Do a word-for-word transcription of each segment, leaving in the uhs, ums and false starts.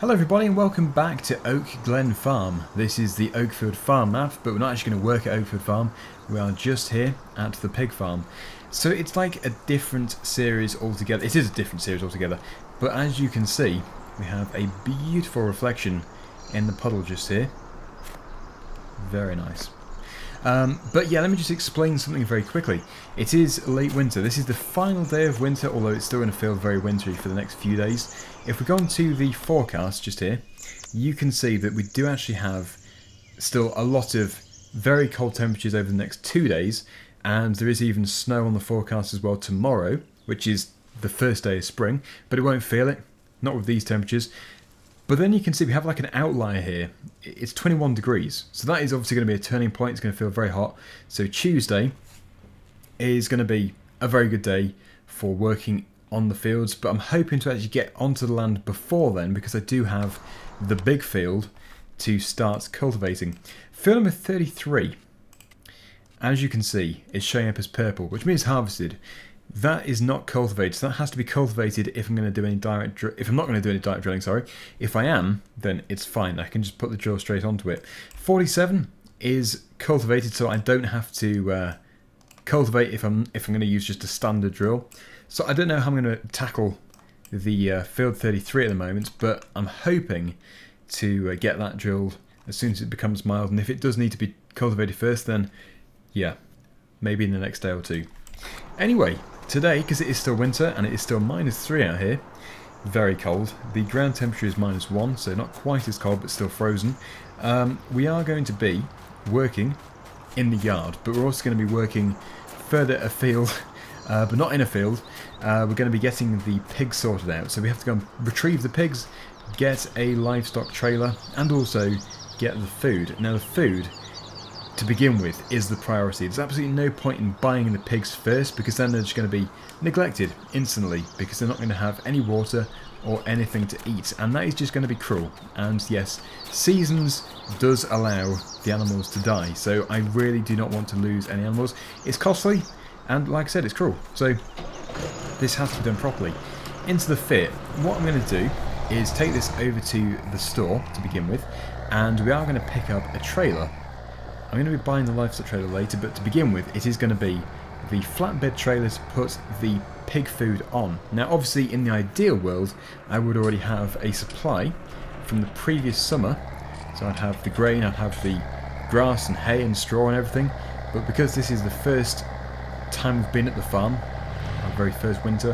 Hello everybody and welcome back to Oak Glen Farm. This is the Oakfield Farm map, but we're not actually going to work at Oakfield Farm. We are just here at the pig farm. So it's like a different series altogether. It is a different series altogether. But as you can see, we have a beautiful reflection in the puddle just here. Very nice. Um, but yeah, let me just explain something very quickly. It is late winter. This is the final day of winter, although it's still going to feel very wintry for the next few days. If we go into the forecast just here, you can see that we do actually have still a lot of very cold temperatures over the next two days, and there is even snow on the forecast as well tomorrow, which is the first day of spring, but it won't feel it, not with these temperatures. But then you can see we have like an outlier here. It's twenty-one degrees. So that is obviously going to be a turning point. It's going to feel very hot. So Tuesday is going to be a very good day for working on the fields. But I'm hoping to actually get onto the land before then, because I do have the big field to start cultivating. Field number thirty-three, as you can see, is showing up as purple, which means harvested. That is not cultivated, so that has to be cultivated if I'm going to do any direct dr if I'm not going to do any direct drilling, sorry. If I am, then it's fine. I can just put the drill straight onto it. forty-seven is cultivated, so I don't have to uh, cultivate if I'm if I'm going to use just a standard drill. So I don't know how I'm going to tackle the uh, field thirty-three at the moment, but I'm hoping to uh, get that drilled as soon as it becomes mild. And if it does need to be cultivated first, then yeah, maybe in the next day or two. Anyway, today, because it is still winter and it is still minus three out here, very cold. The ground temperature is minus one, so not quite as cold, but still frozen. Um, we are going to be working in the yard, but we're also going to be working further afield, uh, but not in a field. Uh, we're going to be getting the pigs sorted out, so we have to go and retrieve the pigs, get a livestock trailer, and also get the food. Now the food, to begin with, is the priority. There's absolutely no point in buying the pigs first, because then they're just going to be neglected instantly, because they're not going to have any water or anything to eat, and that is just going to be cruel. And yes, Seasons does allow the animals to die, so I really do not want to lose any animals. It's costly, and like I said, it's cruel, so this has to be done properly. Into the fit, what I'm going to do is take this over to the store to begin with, and we are going to pick up a trailer. I'm going to be buying the livestock trailer later, but to begin with, it is going to be the flatbed trailer to put the pig food on. Now, obviously, in the ideal world, I would already have a supply from the previous summer. So I'd have the grain, I'd have the grass and hay and straw and everything. But because this is the first time we've been at the farm, our very first winter,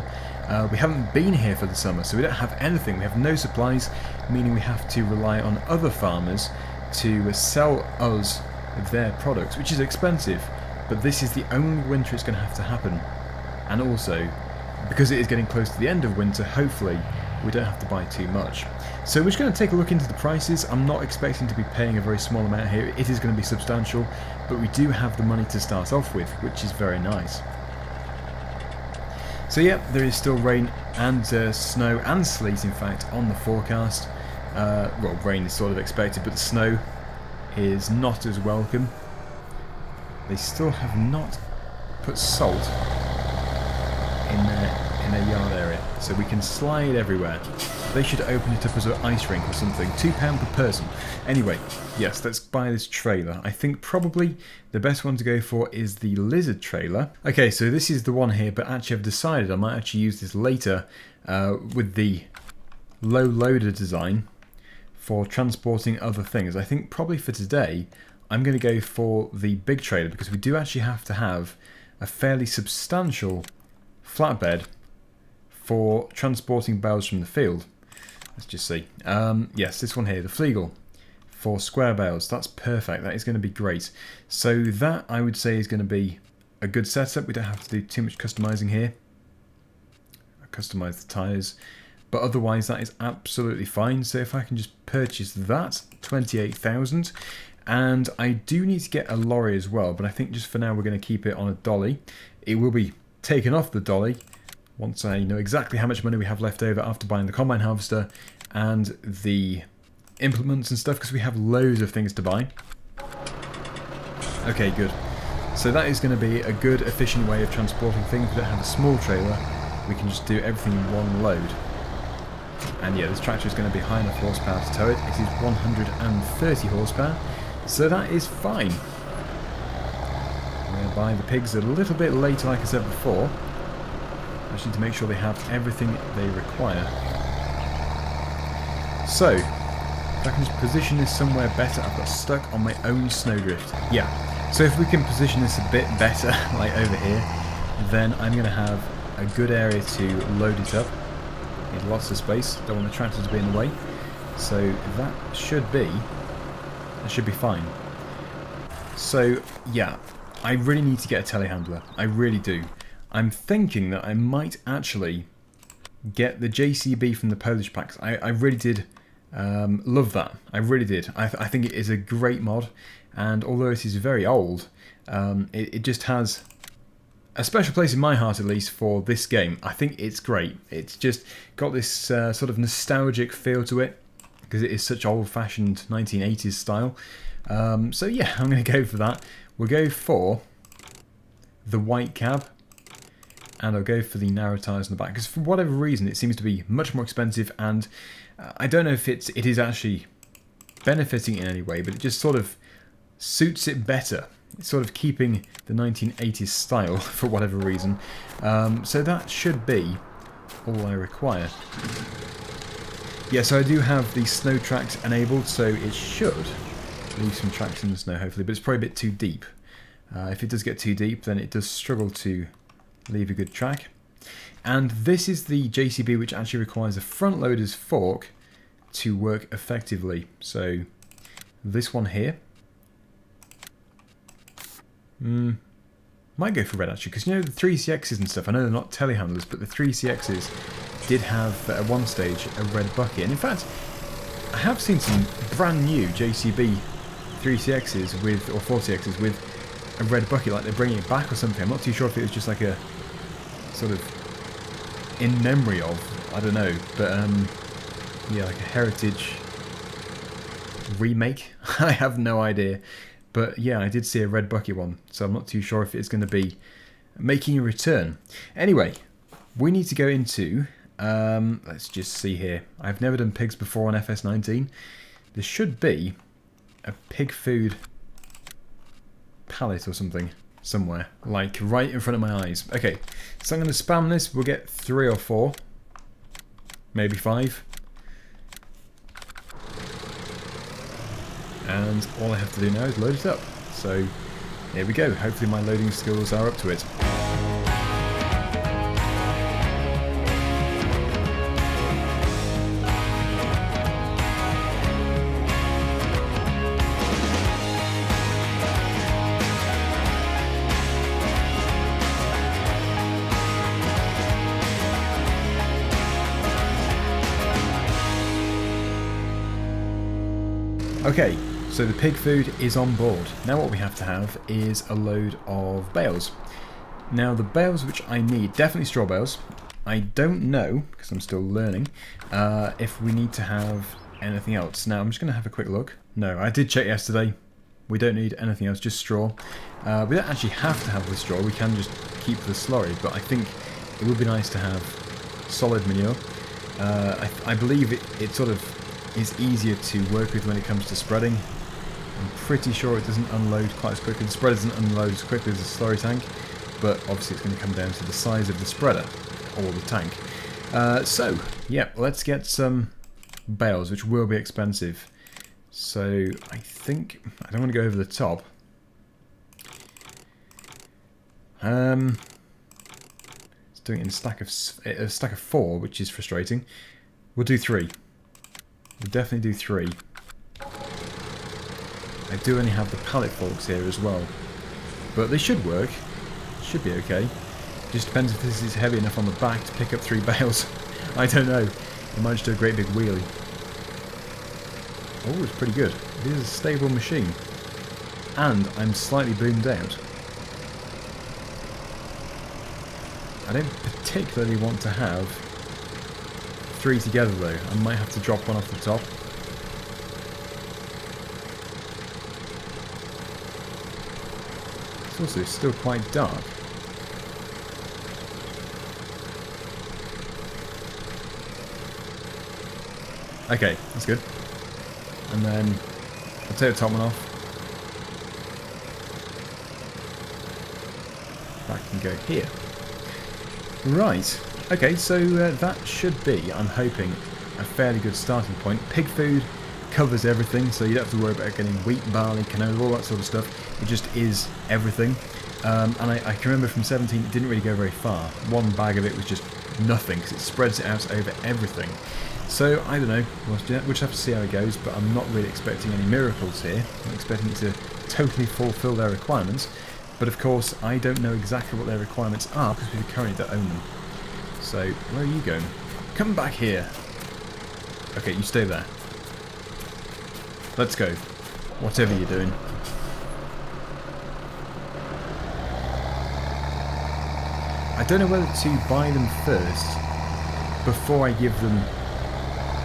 uh, we haven't been here for the summer, so we don't have anything. We have no supplies, meaning we have to rely on other farmers to sell us of their products, which is expensive, but this is the only winter it's going to have to happen. And also, because it is getting close to the end of winter, hopefully we don't have to buy too much. So we're just going to take a look into the prices. I'm not expecting to be paying a very small amount here. It is going to be substantial, but we do have the money to start off with, which is very nice. So yeah, there is still rain and uh, snow and sleet, in fact, on the forecast. Uh, well, rain is sort of expected, but the snow is not as welcome. They still have not put salt in their, in their yard area, so we can slide everywhere. They should open it up as an ice rink or something. Two pound per person. Anyway, yes, let's buy this trailer. I think probably the best one to go for is the lizard trailer. Okay, so this is the one here, but actually I've decided I might actually use this later uh, with the low loader design for transporting other things. I think probably for today I'm going to go for the big trailer, because we do actually have to have a fairly substantial flatbed for transporting bales from the field. Let's just see. Um, yes, this one here, the Fleagle, for square bales. That's perfect. That is going to be great. So that, I would say, is going to be a good setup. We don't have to do too much customizing here. I customize the tires. But otherwise, that is absolutely fine. So if I can just purchase that, twenty-eight thousand. And I do need to get a lorry as well, but I think just for now we're going to keep it on a dolly. It will be taken off the dolly once I know exactly how much money we have left over after buying the combine harvester and the implements and stuff, because we have loads of things to buy. Okay, good. So that is going to be a good, efficient way of transporting things. If we don't have a small trailer, we can just do everything in one load. And yeah, this tractor is going to be high enough horsepower to tow it. It is one hundred thirty horsepower, so that is fine. We're going to buy the pigs a little bit later, like I said before. I just need to make sure they have everything they require. So, if I can just position this somewhere better, I've got stuck on my own snowdrift. Yeah, so if we can position this a bit better, like over here, then I'm going to have a good area to load it up. Need lots of space, don't want the tractor to be in the way. So that should be, that should be fine. So yeah, I really need to get a telehandler, I really do. I'm thinking that I might actually get the J C B from the Polish packs. I, I really did um, love that, I really did. I, th I think it is a great mod, and although it is very old, um, it, it just has a special place in my heart, at least, for this game. I think it's great. It's just got this uh, sort of nostalgic feel to it, because it is such old-fashioned nineteen eighties style. Um, so yeah, I'm going to go for that. We'll go for the white cab, and I'll go for the narrow tyres on the back, because for whatever reason it seems to be much more expensive, and uh, I don't know if it's, it is actually benefiting in any way, but it just sort of suits it better. It's sort of keeping the nineteen eighties style for whatever reason. Um, so that should be all I require. Yeah, so I do have the snow tracks enabled, so it should leave some tracks in the snow, hopefully, but it's probably a bit too deep. Uh, if it does get too deep, then it does struggle to leave a good track. And this is the J C B, which actually requires a front loader's fork to work effectively. So this one here. Mm, might go for red actually, because you know the three C Xs and stuff, I know they're not telehandlers, but the three C Xs did have at one stage a red bucket, and in fact I have seen some brand new J C B three C Xs with, or four C Xs with a red bucket, like they're bringing it back or something. I'm not too sure if it was just like a sort of in memory of, I don't know, but um, yeah, like a heritage remake, I have no idea. But yeah, I did see a red bucket one, so I'm not too sure if it's going to be making a return. Anyway, we need to go into, um, let's just see here. I've never done pigs before on F S nineteen. There should be a pig food pallet or something somewhere, like right in front of my eyes. Okay, so I'm going to spam this. We'll get three or four, maybe five. And all I have to do now is load it up. So here we go. Hopefully my loading skills are up to it. Okay. So the pig food is on board. Now what we have to have is a load of bales. Now the bales which I need, definitely straw bales. I don't know, because I'm still learning, uh, if we need to have anything else. Now I'm just going to have a quick look. No, I did check yesterday. We don't need anything else, just straw. Uh, we don't actually have to have the straw, we can just keep the slurry, but I think it would be nice to have solid manure. Uh, I, I believe it, it sort of is easier to work with when it comes to spreading. I'm pretty sure it doesn't unload quite as quickly. The spreader doesn't unload as quickly as a slurry tank, but obviously it's going to come down to the size of the spreader or the tank. Uh, so, yeah, let's get some bales, which will be expensive. So I think I don't want to go over the top. Um, it's doing it in a stack of a stack of four, which is frustrating. We'll do three. We'll definitely do three. I do only have the pallet forks here as well, but they should work, should be okay. Just depends if this is heavy enough on the back to pick up three bales. I don't know, I might just do a great big wheelie. Oh, it's pretty good. This is a stable machine, and I'm slightly boomed out. I don't particularly want to have three together though, I might have to drop one off the top. Also, it's still quite dark. Okay, that's good. And then I'll take the top one off. That can go here. Right. Okay, so uh, that should be, I'm hoping, a fairly good starting point. Pig food covers everything, so you don't have to worry about getting wheat, barley, canola, all that sort of stuff. It just is everything. Um, and I, I can remember from seventeen, it didn't really go very far. One bag of it was just nothing, because it spreads it out over everything. So, I don't know, we'll just have to see how it goes, but I'm not really expecting any miracles here. I'm expecting it to totally fulfill their requirements, but of course I don't know exactly what their requirements are, because we currently don't own them. So, where are you going? Come back here! Okay, you stay there. Let's go. Whatever you're doing. I don't know whether to buy them first, before I give them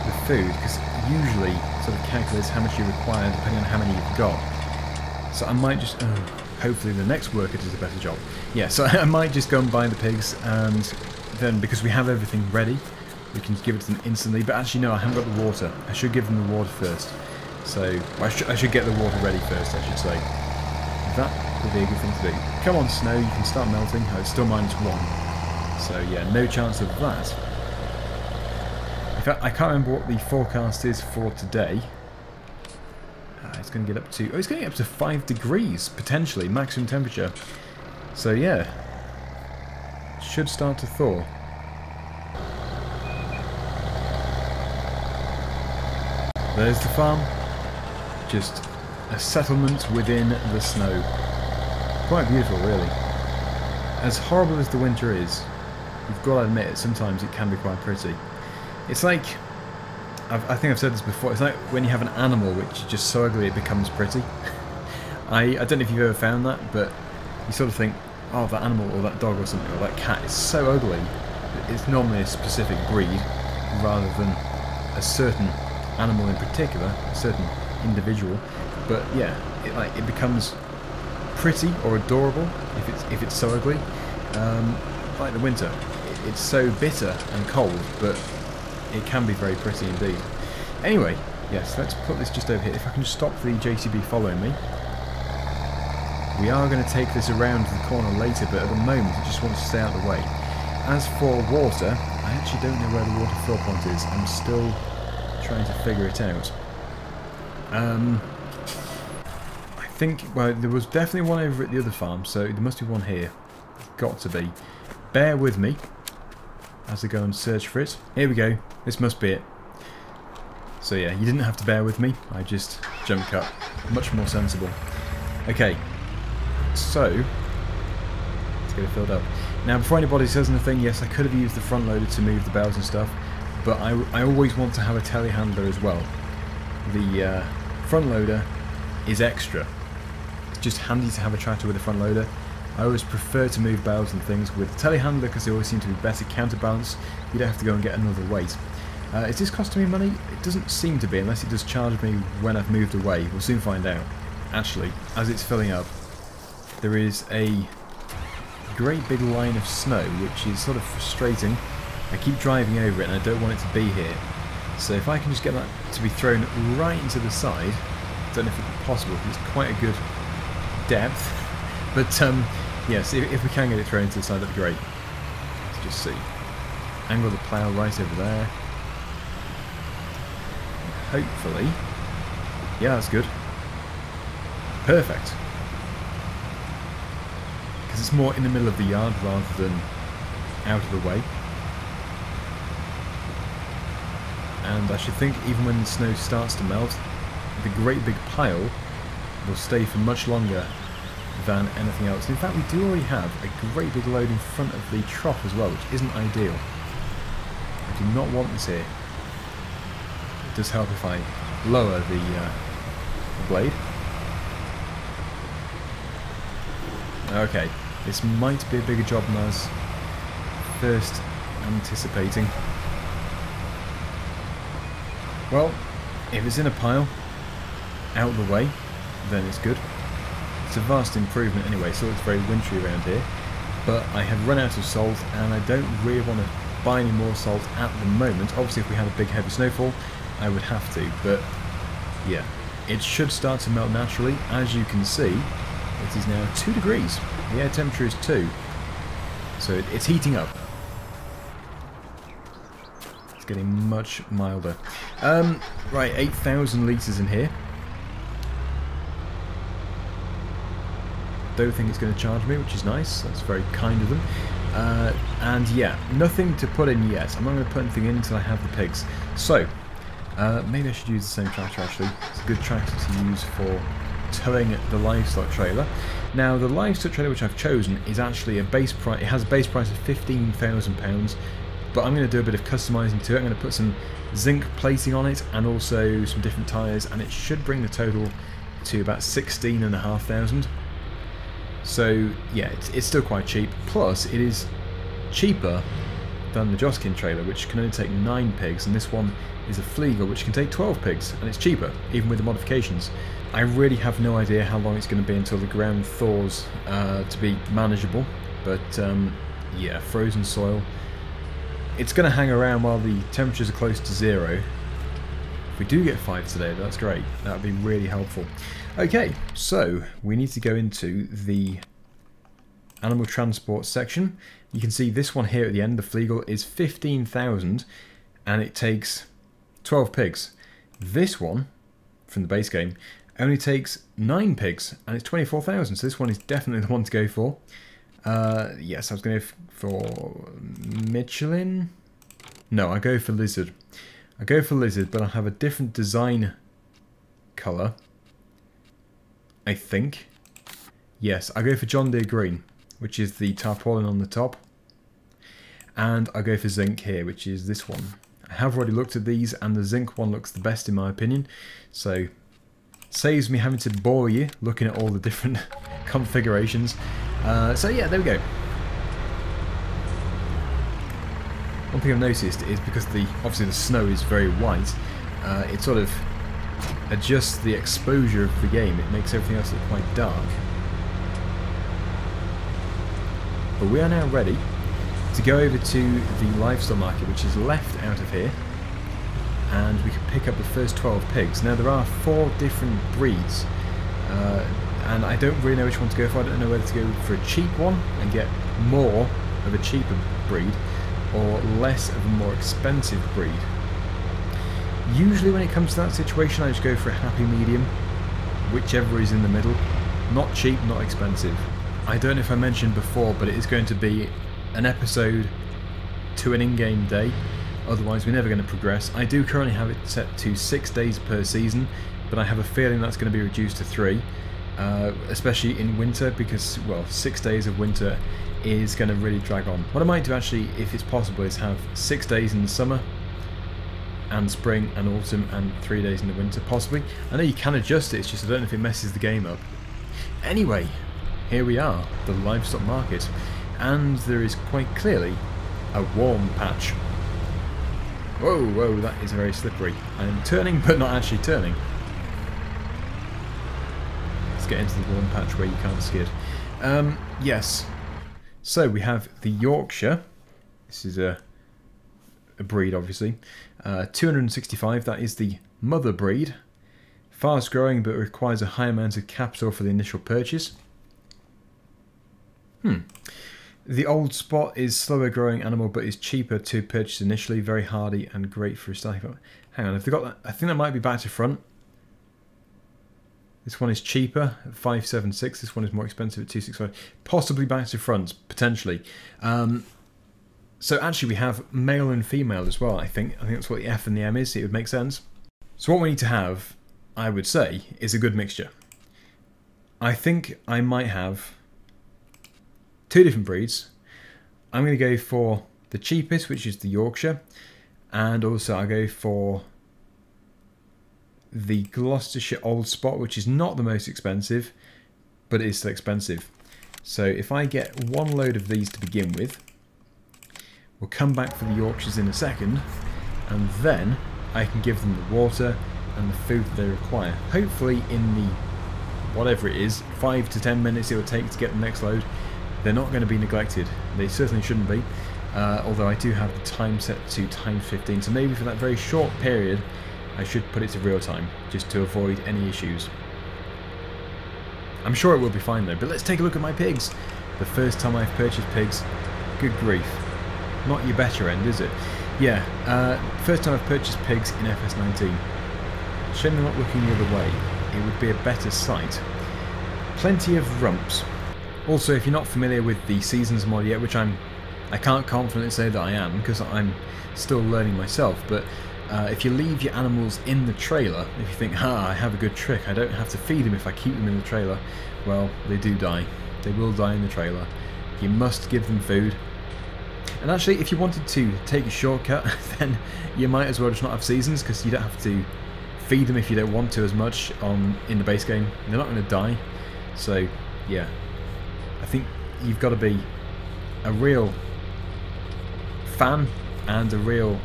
the food, because usually sort of calculates how much you require depending on how many you've got. So I might just, oh, hopefully the next worker does a better job. Yeah, so I might just go and buy the pigs, and then because we have everything ready, we can give it to them instantly. But actually no, I haven't got the water. I should give them the water first. So I, sh I should get the water ready first, I should say. That would be a good thing to do. Come on, snow, you can start melting. Oh, it's still minus one. So yeah, no chance of that. I can't remember what the forecast is for today. Uh, it's going to get up to... Oh, it's going to get up to five degrees, potentially, maximum temperature. So, yeah. Should start to thaw. There's the farm. Just a settlement within the snow. Quite beautiful, really. As horrible as the winter is, you've got to admit, sometimes it can be quite pretty. It's like, I've, I think I've said this before, it's like when you have an animal which is just so ugly it becomes pretty. I, I don't know if you've ever found that, but you sort of think, oh, that animal or that dog or something, or that cat is so ugly, that it's normally a specific breed rather than a certain animal in particular, a certain individual. But yeah, it, like, it becomes pretty or adorable if it's, if it's so ugly. Um, like the winter, it, it's so bitter and cold, but it can be very pretty indeed. Anyway, yes, let's put this just over here. If I can just stop the J C B following me. We are going to take this around the corner later, but at the moment it just wants to stay out of the way. As for water, I actually don't know where the water fill point is. I'm still trying to figure it out. Um, I think, well, there was definitely one over at the other farm, so there must be one here. Got to be. Bear with me as I go and search for it. Here we go. This must be it. So yeah, you didn't have to bear with me. I just jumped up. Much more sensible. Okay. So, let's get it filled up. Now, before anybody says anything, yes, I could have used the front loader to move the bales and stuff, but I, I always want to have a telehandler as well. The uh, front loader is extra. It's just handy to have a tractor with a front loader. I always prefer to move bales and things with the telehandler because they always seem to be better counterbalanced. You don't have to go and get another weight. Uh, is this costing me money? It doesn't seem to be, unless it does charge me when I've moved away. We'll soon find out. Actually, as it's filling up, there is a great big line of snow, which is sort of frustrating. I keep driving over it and I don't want it to be here. So if I can just get that to be thrown right into the side, I don't know if it's possible, because it's quite a good depth. But, um... yes, if, if we can get it thrown into the side, that'd be great. Let's just see. Angle the plough right over there. Hopefully. Yeah, that's good. Perfect. Because it's more in the middle of the yard rather than out of the way. And I should think even when the snow starts to melt, the great big pile will stay for much longer than anything else. In fact, we do already have a great big load in front of the trough as well, which isn't ideal. I do not want this here. It does help if I lower the, uh, the blade. Okay, this might be a bigger job than I was first anticipating. Well, if it's in a pile, out of the way, then it's good. It's a vast improvement anyway, so it's very wintry around here. But I have run out of salt, and I don't really want to buy any more salt at the moment. Obviously, if we had a big heavy snowfall, I would have to, but yeah, it should start to melt naturally. As you can see, it is now two degrees. The air temperature is two, so it, it's heating up. It's getting much milder. Um, right, eight thousand litres in here. Don't think it's going to charge me, which is nice. That's very kind of them. Uh, and yeah, nothing to put in yet. I'm not going to put anything in until I have the pigs. So, uh, maybe I should use the same tractor actually. It's a good tractor to use for towing the livestock trailer. Now, the livestock trailer which I've chosen is actually a base price. It has a base price of fifteen thousand pounds, but I'm going to do a bit of customising to it. I'm going to put some zinc plating on it and also some different tyres, and it should bring the total to about sixteen and a half thousand. So yeah, it's, it's still quite cheap. Plus, it is cheaper than the Joskin trailer, which can only take nine pigs, and this one is a Fleagle, which can take twelve pigs, and it's cheaper, even with the modifications. I really have no idea how long it's going to be until the ground thaws uh, to be manageable, but um, yeah, frozen soil. It's going to hang around while the temperatures are close to zero. If we do get five today, that's great. That would be really helpful. Okay, so we need to go into the animal transport section. You can see this one here at the end, the Fleagle, is fifteen thousand and it takes twelve pigs. This one, from the base game, only takes nine pigs and it's twenty-four thousand, so this one is definitely the one to go for. Uh, yes, I was going to go for Michelin. No, I go for Lizard. I go for Lizard, but I have a different design colour, I think. Yes, I go for John Deere Green, which is the tarpaulin on the top. And I go for zinc here, which is this one. I have already looked at these, and the zinc one looks the best in my opinion. So, saves me having to bore you looking at all the different configurations. Uh, so yeah, there we go. One thing I've noticed is because the obviously the snow is very white, uh, it sort of adjusts the exposure of the game. It makes everything else look quite dark. But we are now ready to go over to the livestock market, which is left out of here, and we can pick up the first twelve pigs. Now there are four different breeds, uh, and I don't really know which one to go for. I don't know whether to go for a cheap one and get more of a cheaper breed, or less of a more expensive breed. Usually when it comes to that situation, I just go for a happy medium, whichever is in the middle. Not cheap, not expensive. I don't know if I mentioned before, but it is going to be an episode to an in-game day, otherwise we're never going to progress. I do currently have it set to six days per season, but I have a feeling that's going to be reduced to three, uh, especially in winter, because, well, six days of winter is going to really drag on. What I might do actually, if it's possible, is have six days in the summer and spring and autumn and three days in the winter, possibly. I know you can adjust it, it's just I don't know if it messes the game up. Anyway, here we are, the livestock market, and there is quite clearly a warm patch. Whoa, whoa, that is very slippery. I am turning, but not actually turning. Let's get into the warm patch where you can't skid. Um, yes. So we have the Yorkshire, this is a, a breed obviously, uh, two hundred sixty-five, that is the mother breed, fast growing but requires a high amount of capital for the initial purchase. Hmm. The Old Spot is slower growing animal but is cheaper to purchase initially, very hardy and great for a stacking up. Hang on, have they got that? I think that might be back to front. This one is cheaper at five seven six, this one is more expensive at two six five, possibly back to front, potentially. Um, so actually we have male and female as well, I think. I think that's what the F and the M is, it would make sense. So what we need to have, I would say, is a good mixture. I think I might have two different breeds. I'm going to go for the cheapest, which is the Yorkshire, and also I'll go for the Gloucestershire Old Spot, which is not the most expensive, but it is still expensive. So if I get one load of these to begin with, we'll come back for the Yorkshires in a second, and then I can give them the water and the food that they require. Hopefully in the, whatever it is, five to ten minutes it will take to get the next load, they're not going to be neglected. They certainly shouldn't be, uh, although I do have the time set to times fifteen, so maybe for that very short period I should put it to real time, just to avoid any issues. I'm sure it will be fine though, but let's take a look at my pigs! The first time I've purchased pigs, good grief. Not your better end, is it? Yeah, uh, first time I've purchased pigs in F S nineteen. Shame they're not looking the other way, it would be a better sight. Plenty of rumps. Also, if you're not familiar with the Seasons mod yet, which I'm, I can't confidently say that I am, because I'm still learning myself, but uh, if you leave your animals in the trailer, if you think, ha, I have a good trick, I don't have to feed them if I keep them in the trailer, well, they do die. They will die in the trailer. You must give them food. And actually, if you wanted to take a shortcut, then you might as well just not have Seasons, because you don't have to feed them if you don't want to as much on in the base game. They're not going to die, so yeah. I think you've got to be a real fan and a real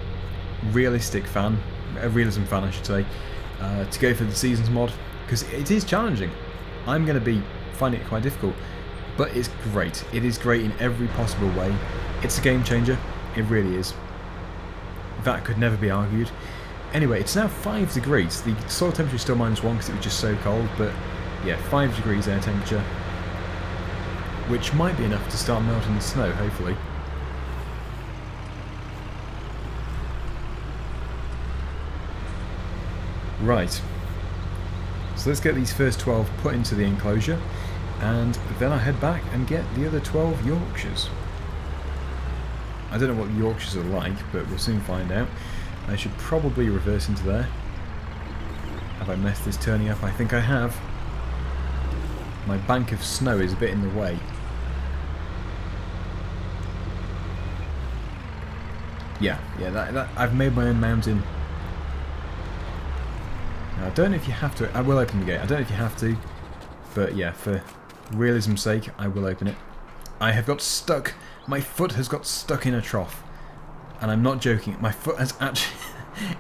realistic fan, a realism fan I should say, uh, to go for the Seasons mod, because it is challenging. I'm going to be finding it quite difficult, but it's great. It is great in every possible way. It's a game changer, it really is. That could never be argued. Anyway, it's now five degrees. The soil temperature is still minus one because it was just so cold, but yeah, five degrees air temperature, which might be enough to start melting the snow, hopefully. Right, so let's get these first twelve put into the enclosure, and then I head back and get the other twelve Yorkshires. I don't know what Yorkshires are like, but we'll soon find out. I should probably reverse into there. Have I messed this turning up? I think I have. My bank of snow is a bit in the way. Yeah, yeah, that, that, I've made my own mountain. Now, I don't know if you have to. I will open the gate. I don't know if you have to, but yeah, for realism's sake, I will open it. I have got stuck. My foot has got stuck in a trough, and I'm not joking. My foot has actually,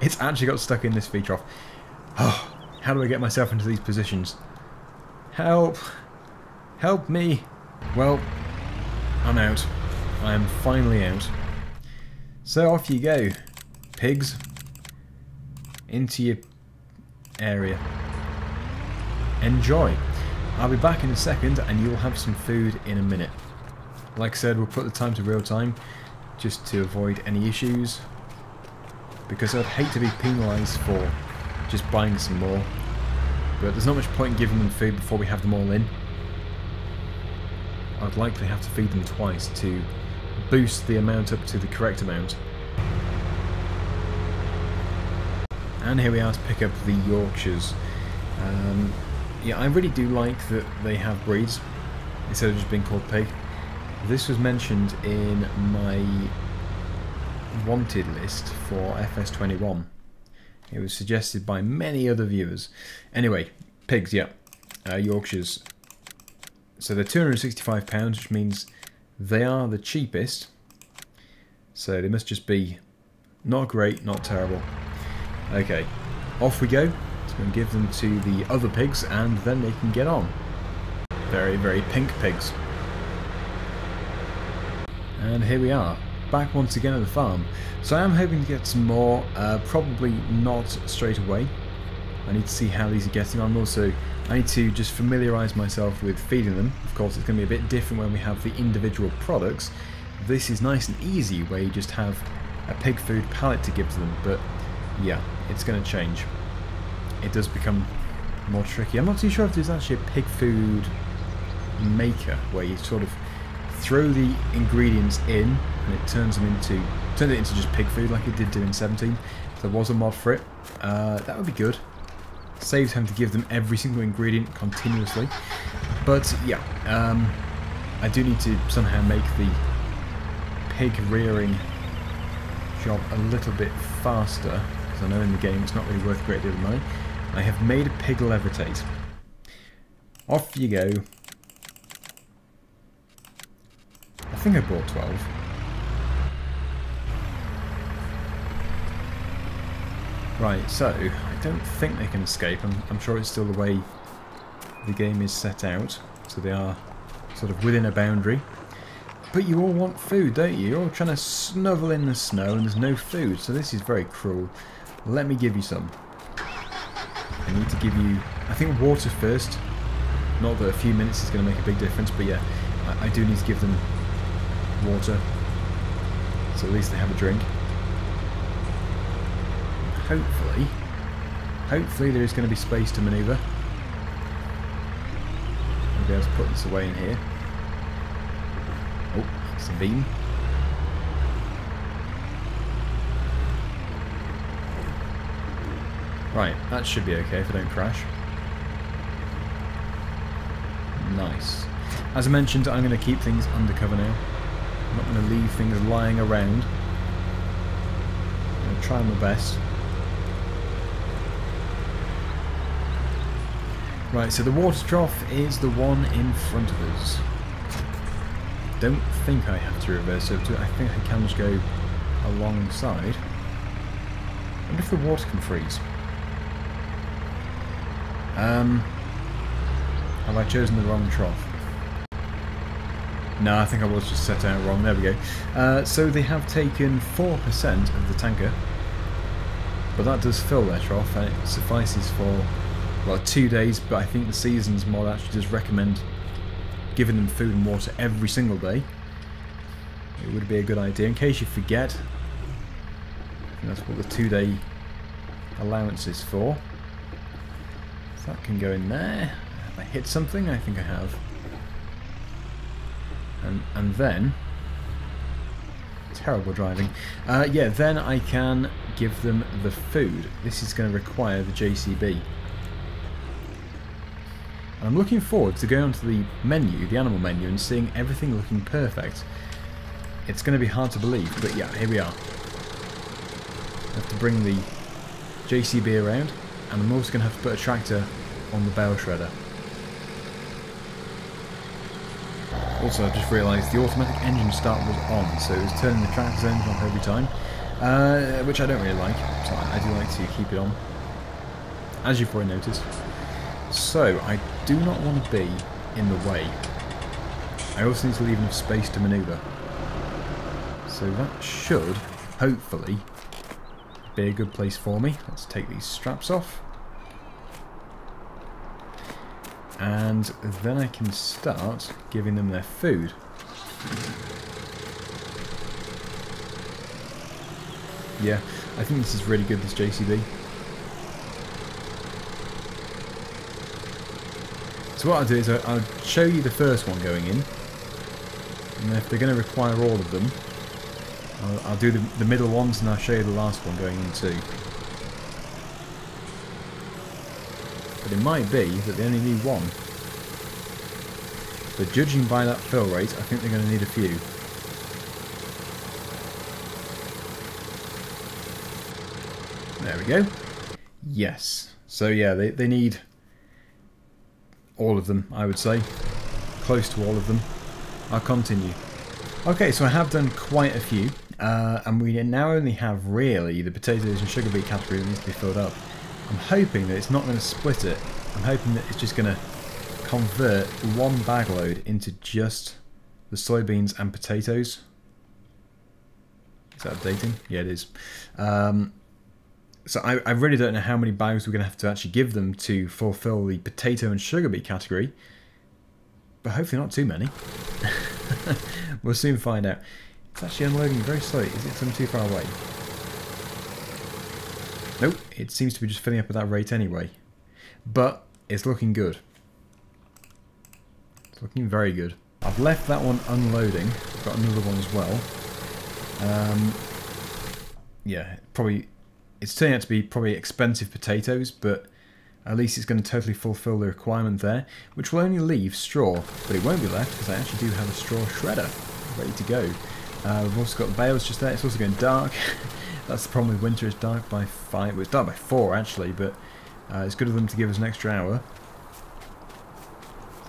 it's actually got stuck in this feed trough. Oh, how do I get myself into these positions? Help! Help me! Well, I'm out. I am finally out. So off you go, pigs. Into your area. Enjoy. I'll be back in a second and you'll have some food in a minute. Like I said, we'll put the time to real time just to avoid any issues, because I'd hate to be penalised for just buying some more. But there's not much point in giving them food before we have them all in. I'd likely have to feed them twice to boost the amount up to the correct amount. And here we are to pick up the Yorkshires. Um, yeah, I really do like that they have breeds instead of just being called pig. This was mentioned in my wanted list for F S twenty-one. It was suggested by many other viewers. Anyway, pigs, yeah, uh, Yorkshires. So they're two hundred and sixty-five pounds, which means they are the cheapest. So they must just be not great, not terrible. Okay, off we go. Let's go and give them to the other pigs, and then they can get on. Very, very pink pigs. And here we are. Back once again at the farm. So I am hoping to get some more, uh, probably not straight away. I need to see how these are getting on. Also, I need to just familiarise myself with feeding them. Of course, it's going to be a bit different when we have the individual products. This is nice and easy, where you just have a pig food pallet to give to them, but yeah, it's going to change. It does become more tricky. I'm not too sure if there's actually a pig food maker, where you sort of throw the ingredients in and it turns them into turned it into just pig food, like it did do in seventeen. If there was a mod for it, uh, that would be good. Saves having to give them every single ingredient continuously. But yeah, um, I do need to somehow make the pig rearing job a little bit faster, because I know in the game it's not really worth a great deal of money. I have made a pig levitate. Off you go. I think I bought twelve. Right, so I don't think they can escape. I'm, I'm sure it's still the way the game is set out, so they are sort of within a boundary. But you all want food, don't you? You're all trying to snuggle in the snow and there's no food, so this is very cruel. Let me give you some. I need to give you, I think, water first. Not that a few minutes is going to make a big difference, but yeah, I, I do need to give them water, so at least they have a drink. Hopefully, hopefully there is going to be space to manoeuvre. I'll be able to put this away in here. Oh, it's a beam. Right, that should be okay if I don't crash. Nice. As I mentioned, I'm going to keep things undercover now. I'm not going to leave things lying around. I'm going to try my best. Right, so the water trough is the one in front of us. Don't think I have to reverse over to it. I think I can just go alongside. I wonder if the water can freeze. Um... Have I chosen the wrong trough? No, I think I was just set out wrong. There we go. Uh, so they have taken four percent of the tanker. But that does fill their trough, and it suffices for, well, two days. But I think the Seasons mod actually does recommend giving them food and water every single day. It would be a good idea. In case you forget, I think that's what the two-day allowance is for. So that can go in there. Have I hit something? I think I have. And, and then, terrible driving, uh, yeah, then I can give them the food. This is going to require the J C B. And I'm looking forward to going onto the menu, the animal menu, and seeing everything looking perfect. It's going to be hard to believe, but yeah, here we are. I have to bring the J C B around, and I'm also going to have to put a tractor on the bow shredder. Also, I've just realised the automatic engine start was on, so it was turning the tractor's engine off every time, uh, which I don't really like, so I do like to keep it on, as you've probably noticed. So, I do not want to be in the way. I also need to leave enough space to manoeuvre. So that should, hopefully, be a good place for me. Let's take these straps off. And then I can start giving them their food. Yeah, I think this is really good, this J C B. So what I'll do is I'll show you the first one going in. And if they're going to require all of them, I'll, I'll do the, the middle ones, and I'll show you the last one going in too. But it might be that they only need one. But judging by that fill rate, I think they're going to need a few. There we go. Yes. So yeah, they, they need all of them, I would say. Close to all of them. I'll continue. Okay, so I have done quite a few. Uh, and we now only have, really, the potatoes and sugar beet category that needs to be filled up. I'm hoping that it's not going to split it. I'm hoping that it's just going to convert one bag load into just the soybeans and potatoes. Is that updating? Yeah, it is. Um, so I, I really don't know how many bags we're going to have to actually give them to fulfill the potato and sugar beet category. But hopefully not too many. We'll soon find out. It's actually unloading very slowly. Is it from too far away? Nope, it seems to be just filling up at that rate anyway. But it's looking good. It's looking very good. I've left that one unloading. I've got another one as well. Um, yeah, probably it's turning out to be probably expensive potatoes, but at least it's going to totally fulfill the requirement there, which will only leave straw, but it won't be left because I actually do have a straw shredder ready to go. Uh, we've also got bales just there. It's also going dark. That's the problem with winter, it's dark by five, well, it's dark by four actually, but uh, it's good of them to give us an extra hour.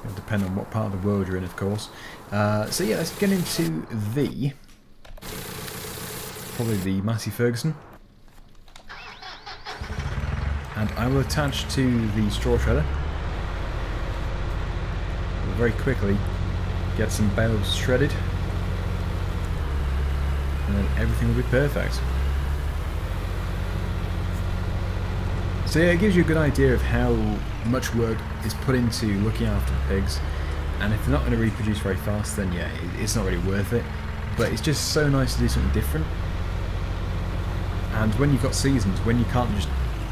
It'll depend on what part of the world you're in, of course. Uh, so yeah, let's get into the, probably the Massey Ferguson. And I will attach to the straw shredder. We'll very quickly get some bales shredded. And then everything will be perfect. So yeah, it gives you a good idea of how much work is put into looking after the pigs, and if they're not going to reproduce very fast, then yeah, it's not really worth it. But it's just so nice to do something different. And when you've got seasons, when you can't just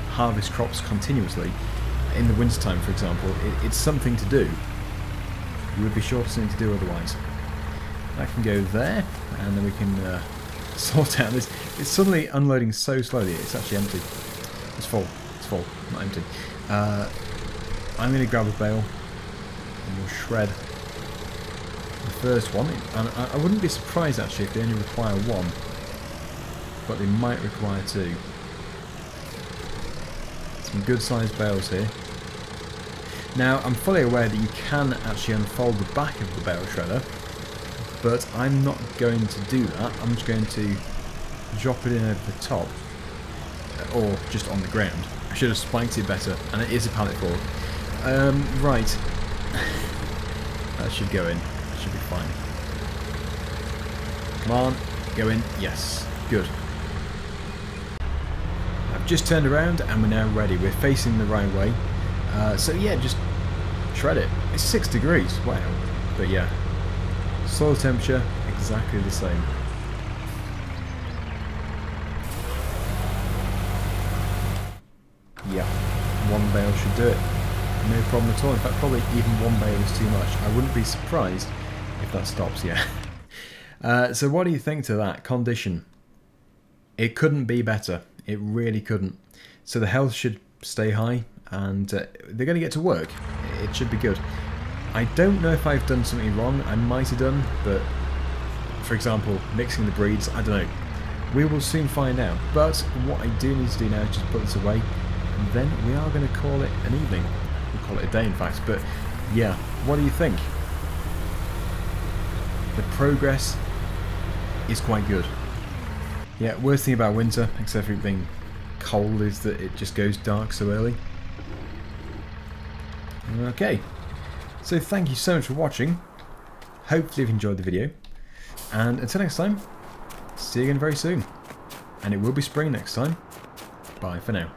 harvest crops continuously, in the winter time, for example, it, it's something to do. You would be short of something to do otherwise. That can go there, and then we can uh, sort out this. It's suddenly unloading so slowly, it's actually empty. It's full. It's full. Not empty. Uh, I'm going to grab a bale, and we'll shred the first one. And I, I wouldn't be surprised, actually, if they only require one. But they might require two. Some good-sized bales here. Now, I'm fully aware that you can actually unfold the back of the bale shredder, but I'm not going to do that. I'm just going to drop it in over the top, or just on the ground. I should have spiked it better, and it is a pallet board. Um, right. That should go in. That should be fine. Come on. Go in. Yes. Good. I've just turned around, and we're now ready. We're facing the right way. Uh, so yeah, just shred it. It's six degrees. Wow. But yeah. Soil temperature, exactly the same. Yeah, one bale should do it. No problem at all. In fact, probably even one bale is too much. I wouldn't be surprised if that stops, yeah. Uh, so what do you think to that condition? It couldn't be better. It really couldn't. So the health should stay high, and uh, they're going to get to work. It should be good. I don't know if I've done something wrong. I might have done, but for example, mixing the breeds, I don't know. We will soon find out. But what I do need to do now is just put this away, and then we are going to call it an evening. We'll call it a day, in fact. But yeah, what do you think? The progress is quite good. Yeah, worst thing about winter, except for it being cold, is that it just goes dark so early. Okay. So thank you so much for watching. Hopefully you've enjoyed the video. And until next time, see you again very soon. And it will be spring next time. Bye for now.